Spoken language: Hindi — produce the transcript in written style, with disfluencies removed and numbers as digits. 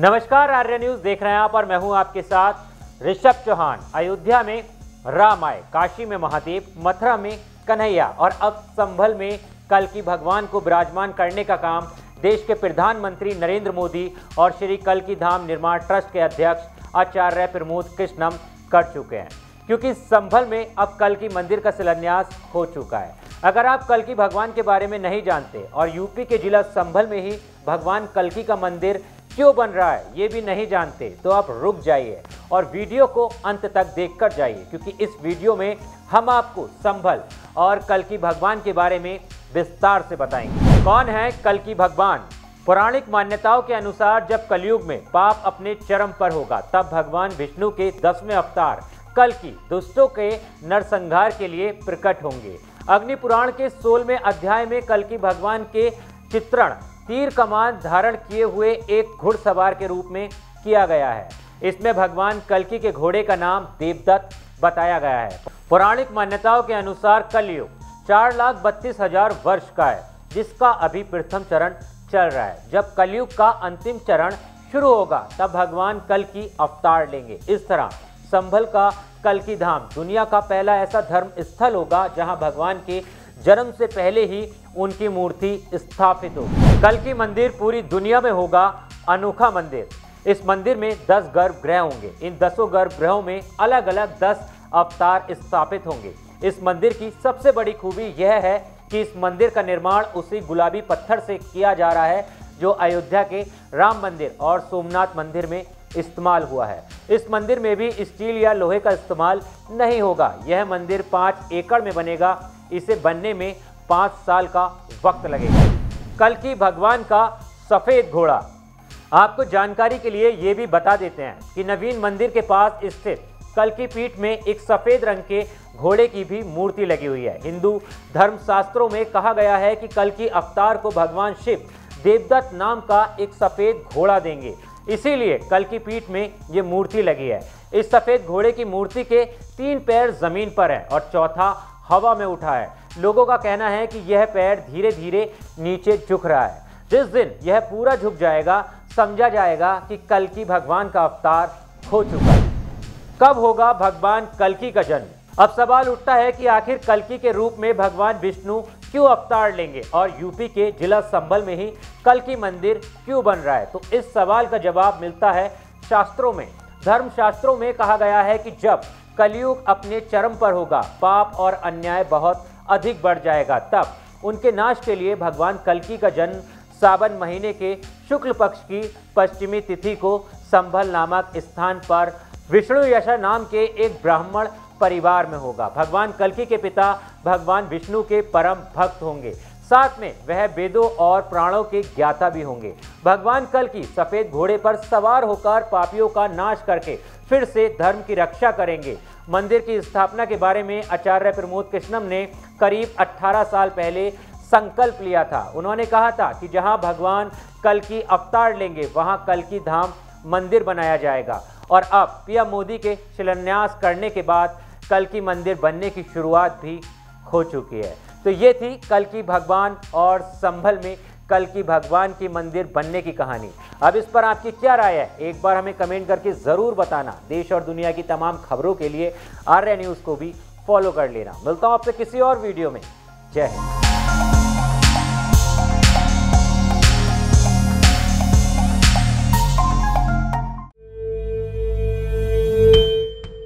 नमस्कार, आर्य न्यूज देख रहे हैं आप और मैं हूं आपके साथ ऋषभ चौहान। अयोध्या में राम आए, काशी में महादेव, मथुरा में कन्हैया और अब संभल में कल्कि भगवान को विराजमान करने का काम देश के प्रधानमंत्री नरेंद्र मोदी और श्री कल्कि धाम निर्माण ट्रस्ट के अध्यक्ष आचार्य प्रमोद कृष्णम कर चुके हैं, क्योंकि संभल में अब कल्कि मंदिर का शिलान्यास हो चुका है। अगर आप कल्कि भगवान के बारे में नहीं जानते और यूपी के जिला संभल में ही भगवान कल्कि का मंदिर क्यों बन रहा है ये भी नहीं जानते तो आप रुक जाइए और वीडियो को अंत तक देखकर जाइए, क्योंकि इस वीडियो में हम आपको संभल और कल्कि भगवान के बारे में विस्तार से बताएंगे। कौन है कल्कि भगवान? पौराणिक मान्यताओं के अनुसार जब कलयुग में पाप अपने चरम पर होगा तब भगवान विष्णु के 10वें अवतार कल्कि दुष्टों के नरसंहार के लिए प्रकट होंगे। अग्नि पुराण के 16वें अध्याय में कल्कि भगवान के चित्रण तीर कमान धारण किए हुए एक घुड़सवार के रूप में किया गया है। इसमें भगवान कल्कि के घोड़े का नाम देवदत्त बताया गया है। पौराणिक मान्यताओं के अनुसार कलयुग 4,32,000 वर्ष का है, जिसका अभी प्रथम चरण चल रहा है। जब कलयुग का अंतिम चरण शुरू होगा तब भगवान कल्कि अवतार लेंगे। इस तरह संभल का कल्कि धाम दुनिया का पहला ऐसा धर्म स्थल होगा जहां भगवान के जन्म से पहले ही उनकी मूर्ति स्थापित हो। कल्कि मंदिर पूरी दुनिया में होगा अनोखा मंदिर। इस मंदिर में 10 गर्भगृह होंगे। इन 10 गर्भगृहों में अलग अलग 10 अवतार स्थापित होंगे। इस मंदिर की सबसे बड़ी खूबी यह है कि इस मंदिर का निर्माण उसी गुलाबी पत्थर से किया जा रहा है जो अयोध्या के राम मंदिर और सोमनाथ मंदिर में इस्तेमाल हुआ है। इस मंदिर में भी स्टील या लोहे का इस्तेमाल नहीं होगा। यह मंदिर 5 एकड़ में बनेगा। इसे बनने में 5 साल का वक्त लगेगा। कल्कि भगवान का सफ़ेद घोड़ा, आपको जानकारी के लिए ये भी बता देते हैं कि नवीन मंदिर के पास स्थित कल्कि पीठ में एक सफ़ेद रंग के घोड़े की भी मूर्ति लगी हुई है। हिंदू धर्मशास्त्रों में कहा गया है कि कल्कि अवतार को भगवान शिव देवदत्त नाम का एक सफ़ेद घोड़ा देंगे, इसीलिए कल्कि पीठ में ये मूर्ति लगी है। इस सफ़ेद घोड़े की मूर्ति के 3 पैर ज़मीन पर हैं और चौथा हवा में उठा है। लोगों का कहना है कि यह पैर धीरे धीरे नीचे झुक रहा है। जिस दिन यह पूरा झुक जाएगा समझा जाएगा कि कल्कि भगवान का अवतार हो चुका है। कब होगा भगवान कल्कि का जन्म? अब सवाल उठता है कि आखिर कल्कि के रूप में भगवान विष्णु क्यों अवतार लेंगे और यूपी के जिला संभल में ही कल्कि मंदिर क्यों बन रहा है? तो इस सवाल का जवाब मिलता है शास्त्रों में। धर्मशास्त्रों में कहा गया है कि जब कलयुग अपने चरम पर होगा, पाप और अन्याय बहुत अधिक बढ़ जाएगा, तब उनके नाश के लिए भगवान कल्कि का जन्म सावन महीने के शुक्ल पक्ष की पश्चिमी तिथि को संभल नामक स्थान पर विष्णु यशा नाम के एक ब्राह्मण परिवार में होगा। भगवान कल्कि के पिता भगवान विष्णु के परम भक्त होंगे, साथ में वह वेदों और पुराणों के ज्ञाता भी होंगे। भगवान कल्कि सफ़ेद घोड़े पर सवार होकर पापियों का नाश करके फिर से धर्म की रक्षा करेंगे। मंदिर की स्थापना के बारे में आचार्य प्रमोद कृष्णम ने करीब 18 साल पहले संकल्प लिया था। उन्होंने कहा था कि जहां भगवान कल्कि अवतार लेंगे वहां कल्कि धाम मंदिर बनाया जाएगा, और अब पीएम मोदी के शिलान्यास करने के बाद कल्कि मंदिर बनने की शुरुआत भी हो चुकी है। तो ये थी कल्कि भगवान और संभल में कल्कि भगवान की मंदिर बनने की कहानी। अब इस पर आपकी क्या राय है एक बार हमें कमेंट करके ज़रूर बताना। देश और दुनिया की तमाम खबरों के लिए आर्य न्यूज़ को भी फॉलो कर लेना। मिलता हूँ आपसे किसी और वीडियो में। जय हिंद।